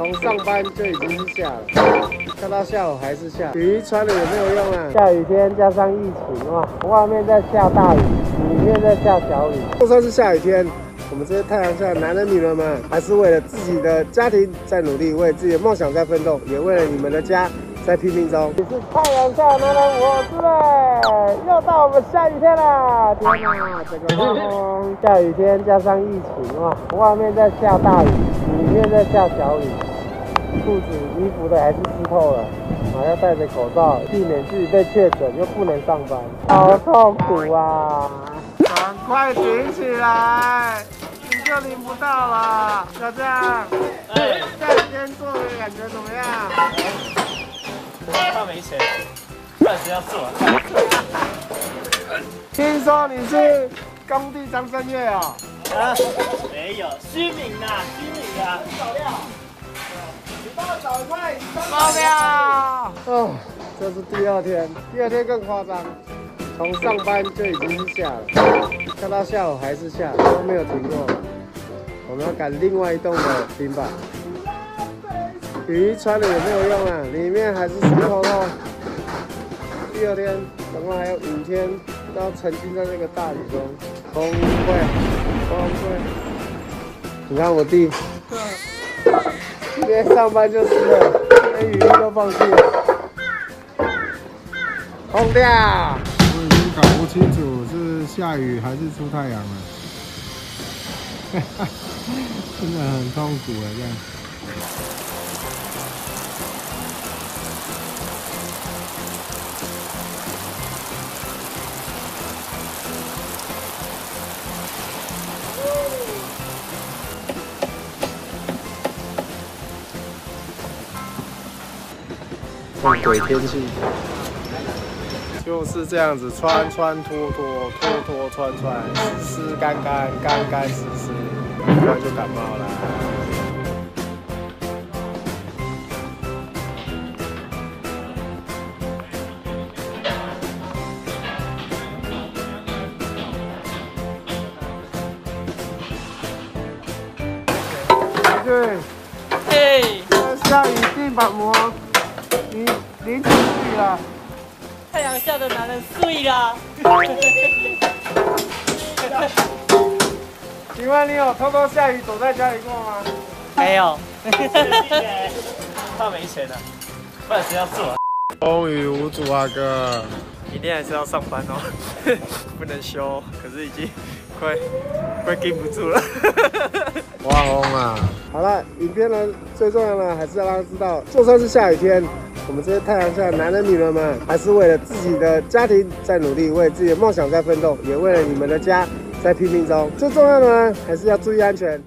从上班就已经是下了，看到下午还是下，雨衣穿了也没有用啊。下雨天加上疫情哇，外面在下大雨，里面在下小雨。就算是下雨天，我们这些太阳下男人女人们，还是为了自己的家庭在努力，为自己的梦想在奋斗，也为了你们的家。 在拼命中，你是太阳下男人，我是嘞，又到我们下雨天了。天哪，这个刮风，下雨天加上疫情哇，外面在下大雨，里面在下小雨，裤子、衣服的还是湿透了，要戴着口罩，避免自己被确诊，又不能上班，好痛苦啊！赶快顶起来，你就淋不到了。小张，夏天做的感觉怎么样？ 他没钱，暂时要自我看。听说你是工地张震岳哦？啊，没有，虚名啊，虚名啊，找料。你帮我找一块烧料。哦，这是第二天，第二天更夸张，从上班就已经是下了，看到下午还是下，都没有停过。我们要赶另外一栋的平板。 雨衣穿了也没有用啊，里面还是湿透透。第二天，总共还有5天，都要沉浸在这个大雨中，崩溃，崩溃。你看我弟，今天上班就湿了，连雨衣都放弃了，崩掉。我已经搞不清楚是下雨还是出太阳了，真的很痛苦啊，这样。 看鬼天气，就是这样子，穿穿脱脱，脱脱穿穿，湿湿干干，干干湿湿，然后就感冒啦。对，嘿，下雨地板膜。 你淋成睡了，太阳下的男人睡了。请问你有偷偷下雨躲在家里过吗？没有。他没钱了，不然谁要做？风雨无阻啊，哥。明天还是要上班哦，不能休，可是已经快顶不住了。哇哦啊！好了，影片呢最重要的还是要让他知道，就算是下雨天。 我们这些太阳下的男人、女人们，还是为了自己的家庭在努力，为自己的梦想在奋斗，也为了你们的家在拼命中。最重要的呢，还是要注意安全。